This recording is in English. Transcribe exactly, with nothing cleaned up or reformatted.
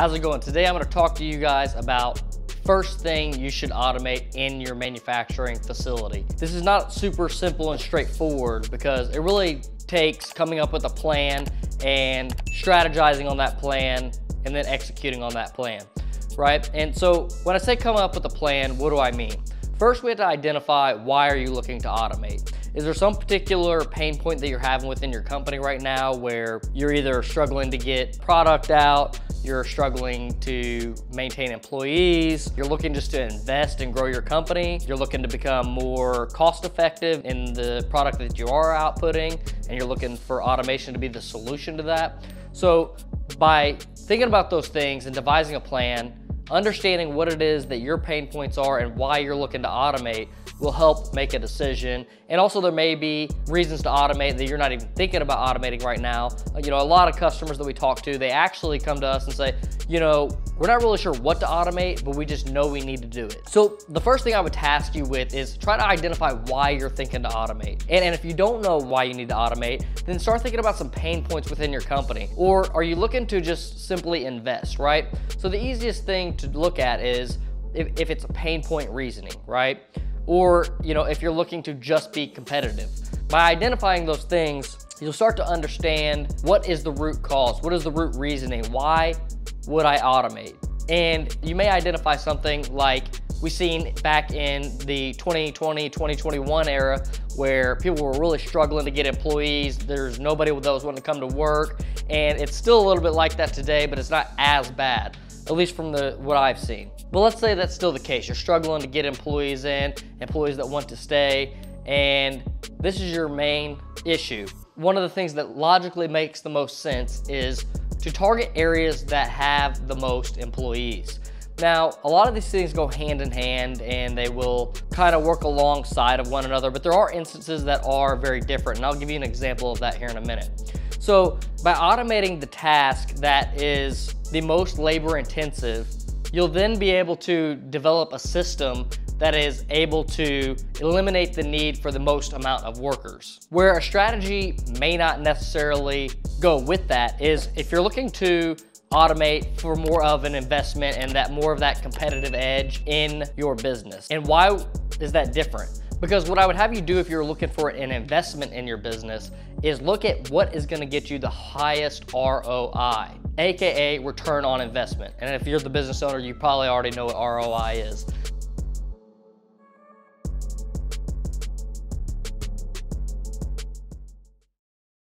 How's it going? Today I'm going to talk to you guys about first thing you should automate in your manufacturing facility. This is not super simple and straightforward because it really takes coming up with a plan and strategizing on that plan and then executing on that plan, right? And so when I say coming up with a plan, what do I mean? First, we have to identify why are you looking to automate. Is there some particular pain point that you're having within your company right now where you're either struggling to get product out, you're struggling to maintain employees, you're looking just to invest and grow your company, you're looking to become more cost effective in the product that you are outputting, and you're looking for automation to be the solution to that? So by thinking about those things and devising a plan, understanding what it is that your pain points are and why you're looking to automate will help make a decision. And also there may be reasons to automate that you're not even thinking about automating right now. You know, a lot of customers that we talk to, they actually come to us and say, you know, we're not really sure what to automate, but we just know we need to do it. So the first thing I would task you with is try to identify why you're thinking to automate. And, and if you don't know why you need to automate, then start thinking about some pain points within your company. Or are you looking to just simply invest, right? So the easiest thing to look at is if, if it's a pain point reasoning, right? Or, you know, if you're looking to just be competitive. By identifying those things, you'll start to understand what is the root cause, what is the root reasoning, why would I automate? And you may identify something like we seen back in the twenty twenty, twenty twenty-one era where people were really struggling to get employees. There's nobody that was wanting to come to work. And it's still a little bit like that today, but it's not as bad, at least from the what I've seen. But let's say that's still the case. You're struggling to get employees in, employees that want to stay, and this is your main issue. One of the things that logically makes the most sense is to target areas that have the most employees. Now, a lot of these things go hand in hand and they will kind of work alongside of one another, but there are instances that are very different. And I'll give you an example of that here in a minute. So by automating the task that is the most labor intensive, you'll then be able to develop a system that is able to eliminate the need for the most amount of workers. Where a strategy may not necessarily go with that is if you're looking to automate for more of an investment and that more of that competitive edge in your business. And why is that different? Because what I would have you do if you're looking for an investment in your business is look at what is gonna get you the highest R O I, A K A return on investment. And if you're the business owner, you probably already know what R O I is.